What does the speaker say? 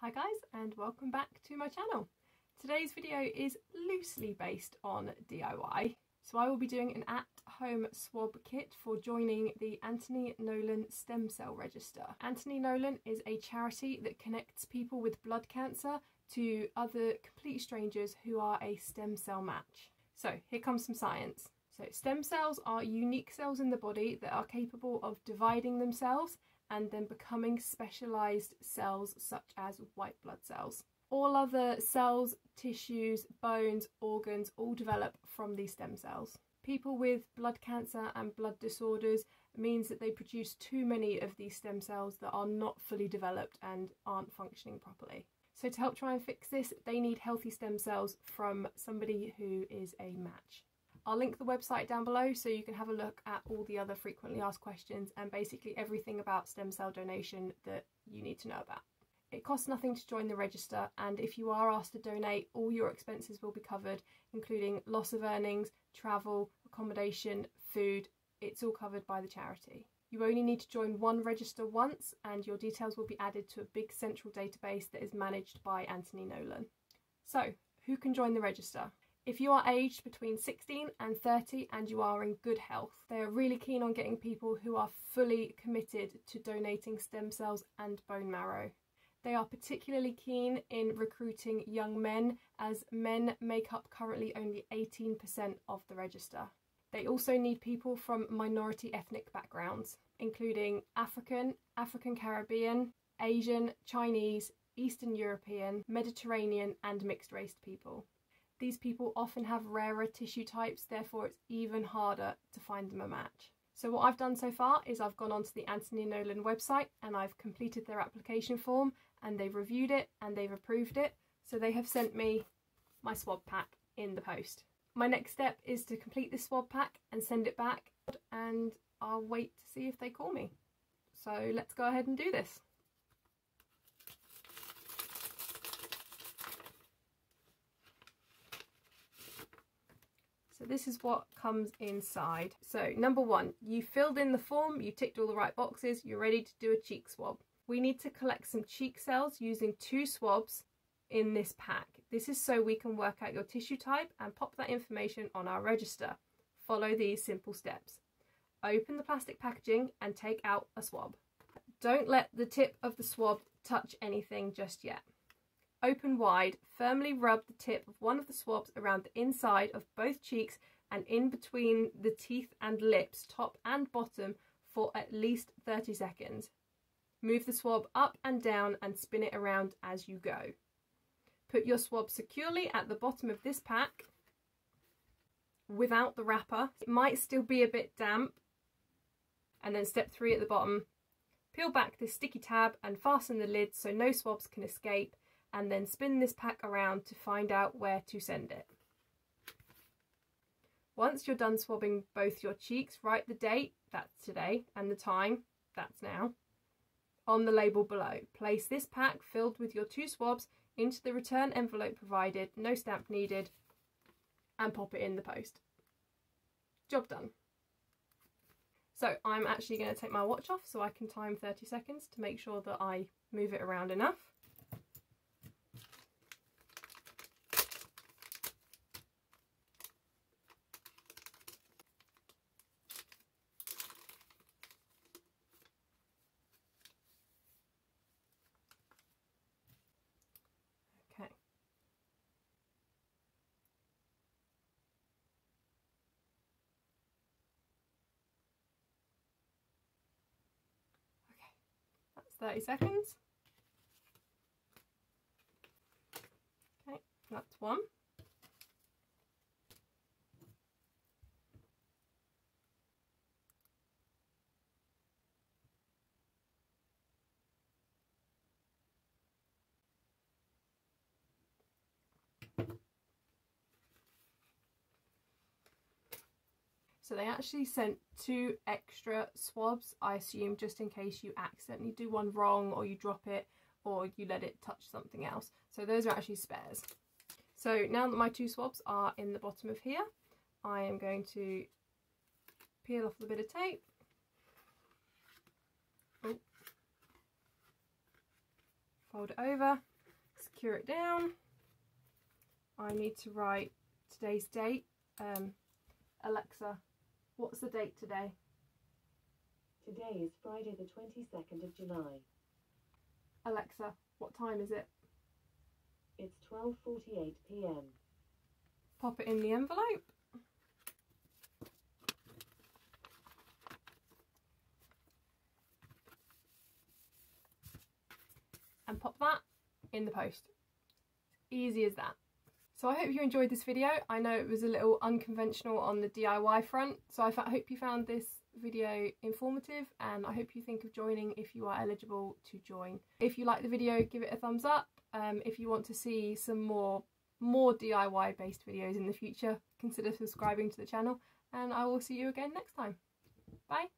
Hi guys, and welcome back to my channel. Today's video is loosely based on DIY. So I will be doing an at-home swab kit for joining the Anthony Nolan Stem Cell Register. Anthony Nolan is a charity that connects people with blood cancer to other complete strangers who are a stem cell match. So here comes some science. So stem cells are unique cells in the body that are capable of dividing themselves and then becoming specialised cells such as white blood cells. All other cells, tissues, bones, organs all develop from these stem cells. People with blood cancer and blood disorders means that they produce too many of these stem cells that are not fully developed and aren't functioning properly. So to help try and fix this, they need healthy stem cells from somebody who is a match. I'll link the website down below so you can have a look at all the other frequently asked questions and basically everything about stem cell donation that you need to know about. It costs nothing to join the register, and if you are asked to donate, all your expenses will be covered, including loss of earnings, travel, accommodation, food. It's all covered by the charity. You only need to join one register once, and your details will be added to a big central database that is managed by Anthony Nolan. So, who can join the register? If you are aged between 16 and 30 and you are in good health, they are really keen on getting people who are fully committed to donating stem cells and bone marrow. They are particularly keen in recruiting young men, as men make up currently only 18% of the register. They also need people from minority ethnic backgrounds, including African, African Caribbean, Asian, Chinese, Eastern European, Mediterranean and mixed-race people. These people often have rarer tissue types, therefore it's even harder to find them a match. So what I've done so far is I've gone onto the Anthony Nolan website and I've completed their application form, and they've reviewed it and they've approved it. So they have sent me my swab pack in the post. My next step is to complete this swab pack and send it back, and I'll wait to see if they call me. So let's go ahead and do this. So this is what comes inside. So number one, you filled in the form, you ticked all the right boxes, you're ready to do a cheek swab. We need to collect some cheek cells using 2 swabs in this pack. This is so we can work out your tissue type and pop that information on our register. Follow these simple steps. Open the plastic packaging and take out a swab. Don't let the tip of the swab touch anything just yet. Open wide, firmly rub the tip of one of the swabs around the inside of both cheeks and in between the teeth and lips, top and bottom, for at least 30 seconds. Move the swab up and down and spin it around as you go. Put your swab securely at the bottom of this pack without the wrapper. It might still be a bit damp. And then step 3 at the bottom. Peel back this sticky tab and fasten the lid so no swabs can escape, and then spin this pack around to find out where to send it. Once you're done swabbing both your cheeks, write the date, that's today, and the time, that's now, on the label below. Place this pack filled with your 2 swabs into the return envelope provided, no stamp needed, and pop it in the post. Job done. So I'm actually going to take my watch off so I can time 30 seconds to make sure that I move it around enough. That's 30 seconds. Okay, that's one. So they actually sent 2 extra swabs, I assume, just in case you accidentally do one wrong or you drop it or you let it touch something else. So those are actually spares. So now that my 2 swabs are in the bottom of here, I am going to peel off the bit of tape. Oh, fold it over, secure it down. I need to write today's date. Alexa, what's the date today? Today is Friday the 22nd of July. Alexa, what time is it? It's 12:48 p.m. Pop it in the envelope. And pop that in the post. Easy as that. So I hope you enjoyed this video. I know it was a little unconventional on the DIY front, so I hope you found this video informative, and I hope you think of joining if you are eligible to join. If you like the video, give it a thumbs up. If you want to see some more DIY based videos in the future, consider subscribing to the channel, and I will see you again next time. Bye!